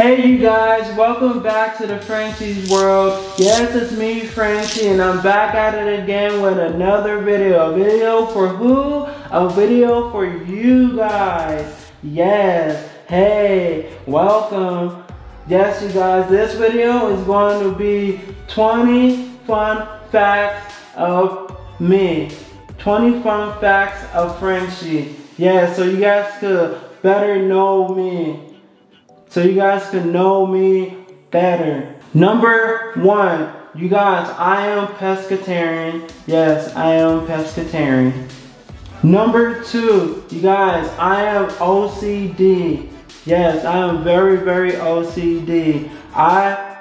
Hey you guys, welcome back to the Frenchie's World. Yes, it's me, Frenchie, and I'm back at it again with another video. A video for who? A video for you guys. Yes, hey, welcome. Yes, you guys, this video is going to be 20 fun facts of me. 20 fun facts of Frenchie. Yeah, so you guys could better know me. So you guys can know me better. Number one, you guys, I am pescatarian. Yes, I am pescatarian. Number two, you guys, I am OCD. Yes, I am very, very OCD. I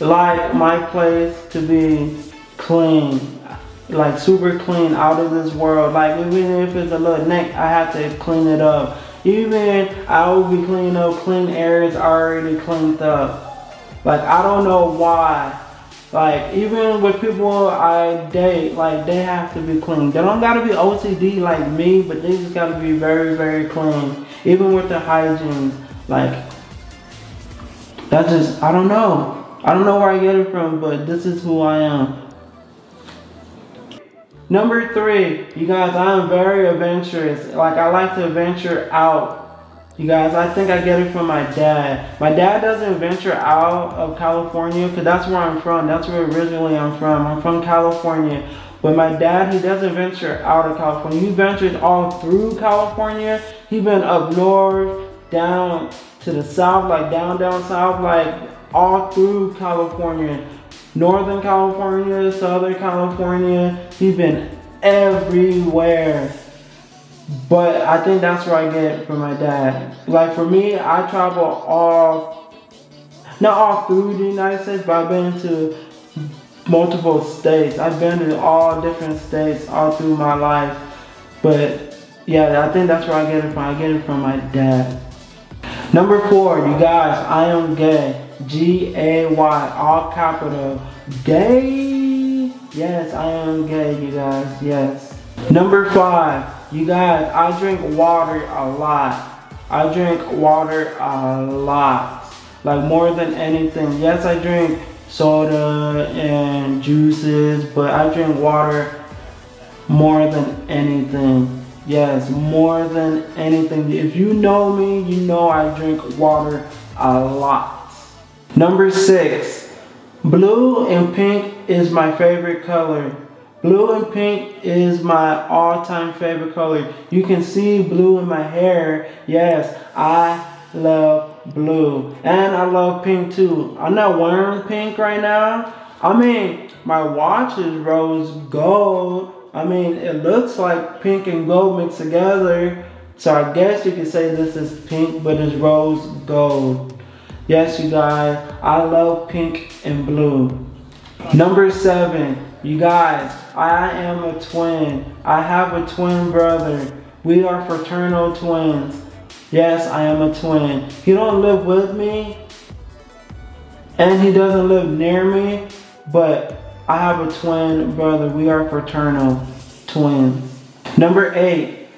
like my place to be clean, like super clean, out of this world. Like even if it's a little nick, I have to clean it up. Even I will be cleaning up clean areas already cleaned up. Like I don't know why. Like even with people I date, like they have to be clean. They don't gotta be OCD like me, but they just gotta be very, very clean. Even with the hygiene. Like that's just, I don't know. I don't know where I get it from, but this is who I am. Number three, you guys, I am very adventurous. Like I like to venture out. You guys, I think I get it from my dad. My dad doesn't venture out of California because that's where I'm from. That's where originally I'm from. I'm from California. But my dad, he doesn't venture out of California. He ventures all through California. He's been up north, down to the south, like down south, like all through California. Northern California, Southern California, he's been everywhere. But I think that's where I get it from my dad. Like for me, I travel all, not all through the United States, but I've been to multiple states. I've been to all different states all through my life. But yeah, I think that's where I get it from. I get it from my dad. Number four, you guys, I am gay. G-A-Y, all capital. Gay. Yes, I am gay, you guys. Yes. Number five, you guys, I drink water a lot. I drink water a lot. Like more than anything. Yes, I drink soda and juices, but I drink water more than anything. Yes, more than anything. If you know me, you know I drink water a lot. Number six, blue and pink is my favorite color. Blue and pink is my all-time favorite color. You can see blue in my hair. Yes, I love blue. And I love pink too. I'm not wearing pink right now. I mean, my watch is rose gold. I mean, it looks like pink and gold mixed together. So I guess you could say this is pink, but it's rose gold. Yes, you guys, I love pink and blue. Number seven, you guys, I am a twin. I have a twin brother. We are fraternal twins. Yes, I am a twin. He don't live with me, and he doesn't live near me, but I have a twin brother. We are fraternal twins. Number eight,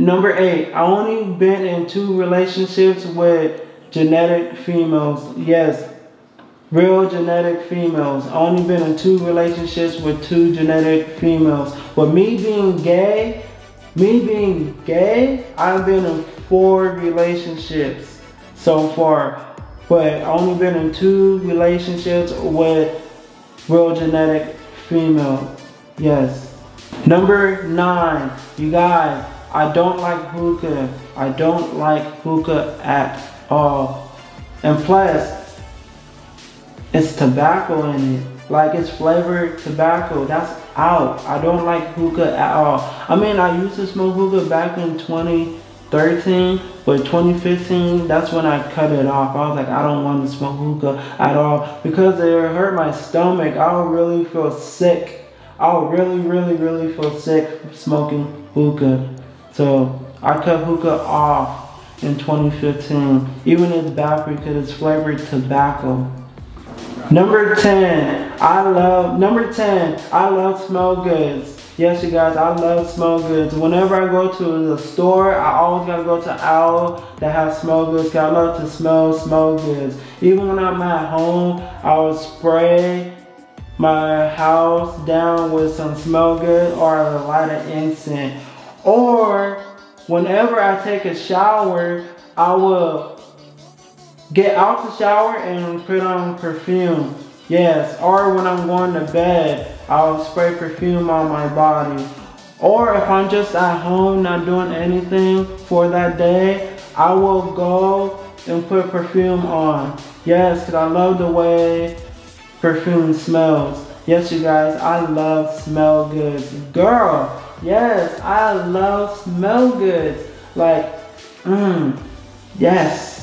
I only been in two relationships with genetic females. Yes, real genetic females. Only been in two relationships with two genetic females. But me being gay, I've been in four relationships so far. But only been in two relationships with real genetic females. Yes. Number nine, you guys, I don't like hookah. I don't like hookah at all. And plus, it's tobacco in it. Like it's flavored tobacco. That's out. I don't like hookah at all. I mean, I used to smoke hookah back in 2013, but 2015, that's when I cut it off. I was like, I don't want to smoke hookah at all because it hurt my stomach. I would really feel sick. I would really, really, really feel sick smoking hookah. So I cut hookah off in 2015. Even it's bad because it's flavored tobacco. Number 10, I love smell goods. Yes, you guys, I love smell goods. Whenever I go to the store, I always gotta go to an aisle that has smell goods, cause I love to smell goods. Even when I'm at home, I will spray my house down with some smell good or a lighter incense. Or whenever I take a shower, I will get out the shower and put on perfume. Yes, or when I'm going to bed, I'll spray perfume on my body. Or if I'm just at home not doing anything for that day, I will go and put perfume on. Yes, because I love the way perfume smells. Yes, you guys, I love smell goods. Girl, yes, I love smell goods. Like, yes.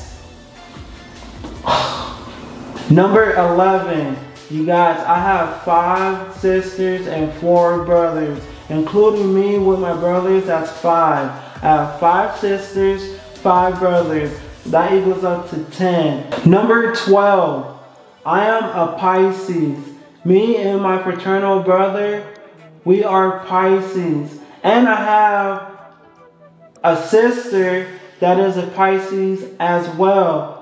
Number 11. You guys, I have 5 sisters and 4 brothers, including me with my brothers, that's 5. I have 5 sisters, 5 brothers. That equals up to 10. Number 12, I am a Pisces. Me and my fraternal brother, we are Pisces. And I have a sister that is a Pisces as well.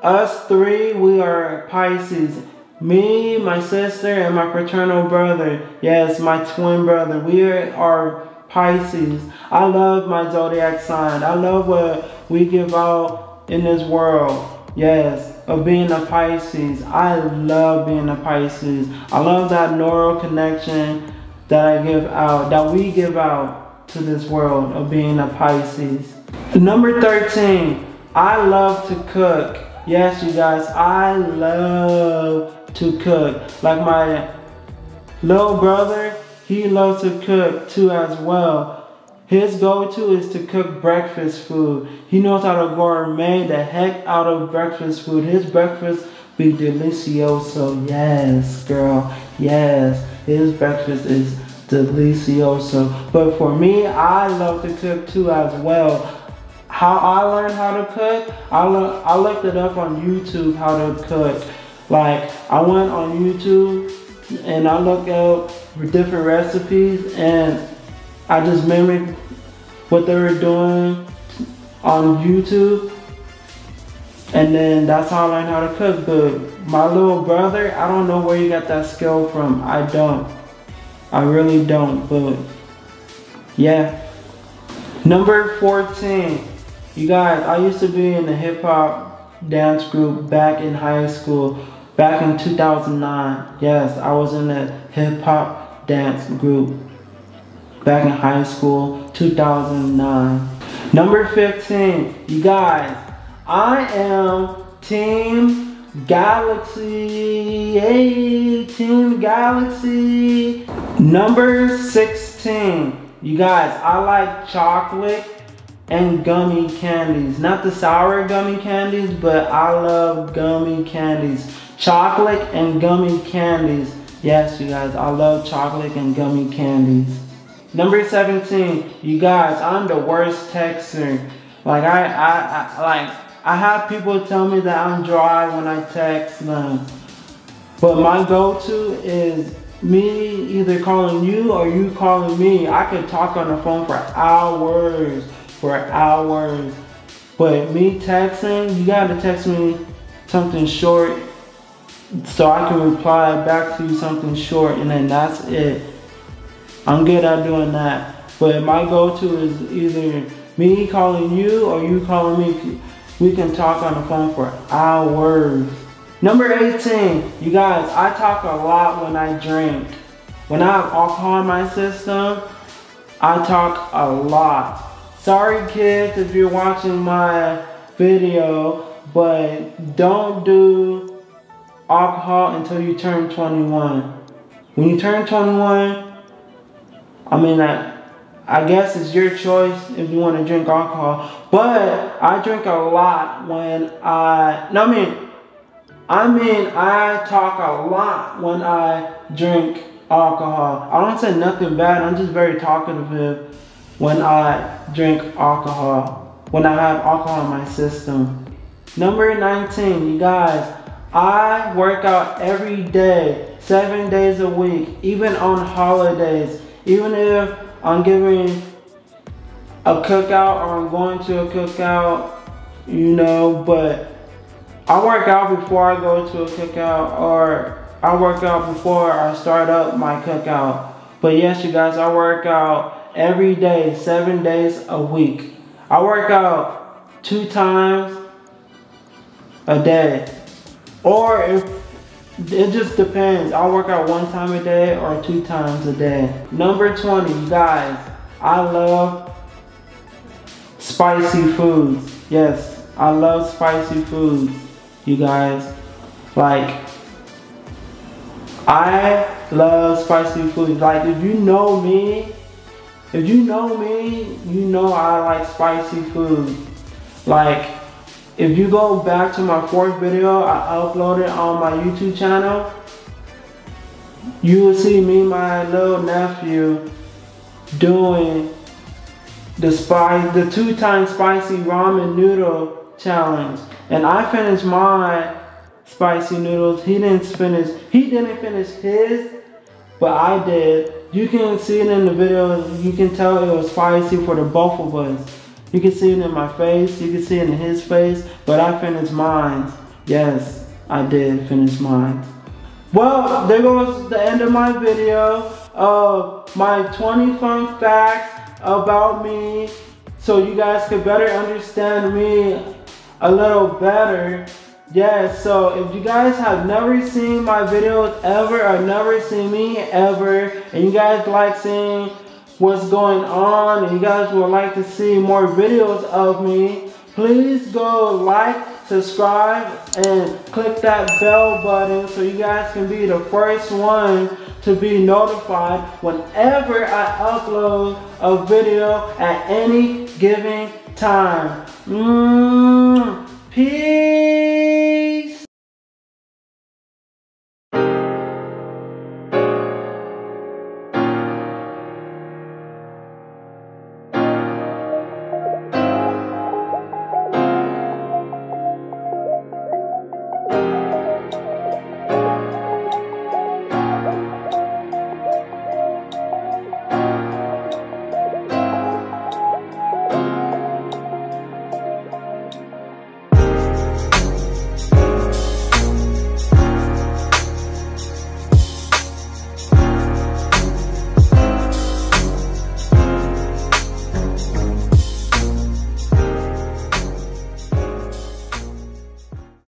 Us 3, we are Pisces. Me, my sister, and my fraternal brother. Yes, my twin brother. We are Pisces. I love my zodiac sign. I love what we give out in this world. Yes, of being a Pisces. I love being a Pisces. I love that neural connection that I give out, that we give out to this world of being a Pisces. Number 13, I love to cook. Yes, you guys, I love to cook. Like my little brother, he loves to cook too as well. His go-to is to cook breakfast food. He knows how to gourmet the heck out of breakfast food. His breakfast be delicioso. Yes, girl, yes. His breakfast is delicioso. But for me, I love to cook too as well. How I learned how to cook, I looked it up on YouTube how to cook. Like, I went on YouTube and I looked up different recipes and I just mimicked what they were doing on YouTube. And then that's how I learned how to cook. But my little brother, I don't know where he got that skill from. I don't. I really don't. But yeah. Number 14. You guys, I used to be in the hip hop dance group back in high school. Back in 2009, yes, I was in a hip-hop dance group back in high school, 2009. Number 15, you guys, I am Team Galaxy, hey, Team Galaxy. Number 16, you guys, I like chocolate and gummy candies. Not the sour gummy candies, but I love gummy candies. Chocolate and gummy candies. Yes, you guys, I love chocolate and gummy candies. Number 17, you guys, I'm the worst texter. Like I have people tell me that I'm dry when I text them. But my go-to is me either calling you or you calling me. I could talk on the phone for hours, But me texting, you gotta text me something short, so I can reply back to you something short, and then that's it. I'm good at doing that. But my go-to is either me calling you or you calling me. We can talk on the phone for hours. Number 18, you guys, I talk a lot when I drink. When I have alcohol in my system, I talk a lot. Sorry kids if you're watching my video, but don't do alcohol until you turn 21. When you turn 21, I mean, I guess it's your choice if you want to drink alcohol, but I drink a lot when I talk a lot when I drink alcohol. I don't say nothing bad, I'm just very talkative when I drink alcohol, when I have alcohol in my system. Number 19, you guys, I work out every day, 7 days a week, even on holidays. Even if I'm giving a cookout or I'm going to a cookout, you know, but I work out before I go to a cookout, or I work out before I start up my cookout. But yes, you guys, I work out every day, 7 days a week. I work out 2 times a day. Or if it just depends. I work out 1 time a day or 2 times a day. Number 20, you guys, I love spicy foods. Yes, I love spicy foods, you guys. Like, I love spicy food. Like, if you know me, you know I like spicy food. Like, if you go back to my 4th video I uploaded on my YouTube channel, you will see me and my little nephew doing the 2-time spicy ramen noodle challenge. And I finished mine spicy noodles. He didn't finish his, but I did. You can see it in the video. You can tell it was spicy for the both of us. You can see it in my face, you can see it in his face, but I finished mine. Yes, I did finish mine. Well, there goes the end of my video of my 20 fun facts about me, so you guys could better understand me a little better. Yes, so if you guys have never seen my videos ever or never seen me ever, and you guys like seeing what's going on and you guys would like to see more videos of me, please go like, subscribe, and click that bell button so you guys can be the first one to be notified whenever I upload a video at any given time. Peace.